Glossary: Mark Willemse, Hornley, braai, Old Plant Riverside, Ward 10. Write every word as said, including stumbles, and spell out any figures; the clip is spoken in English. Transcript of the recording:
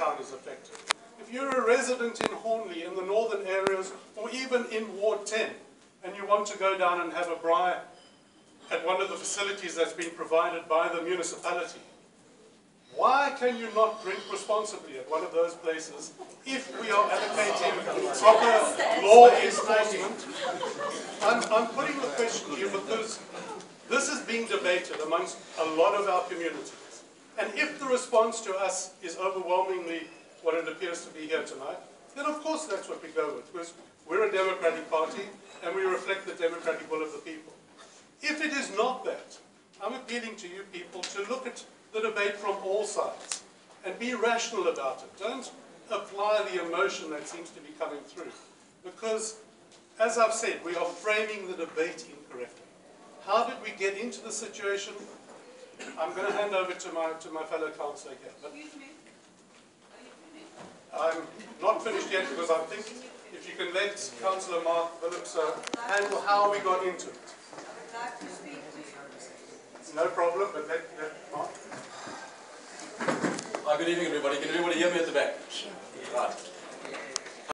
town is affected. If you're a resident in Hornley, in the northern areas, or even in Ward ten, and you want to go down and have a braai at one of the facilities that's been provided by the municipality, why can you not drink responsibly at one of those places if we are advocating proper law enforcement? I'm, I'm putting the question to you because this is being debated amongst a lot of our communities. And if the response to us is overwhelmingly what it appears to be here tonight, then of course that's what we go with, because we're a democratic party and we reflect the democratic will of the people. If it is not that, I'm appealing to you people to look at the debate from all sides and be rational about it. Don't apply the emotion that seems to be coming through, because, as I've said, we are framing the debate incorrectly. How did we get into the situation? I'm going to hand over to my to my fellow councillor here. But I'm not finished yet, because I think if you can let Councillor Mark Willemse handle how we got into it. I'd like to speak to you. No problem, but let, let Mark. Hi, good evening, everybody. Can everybody hear me at the back? Right.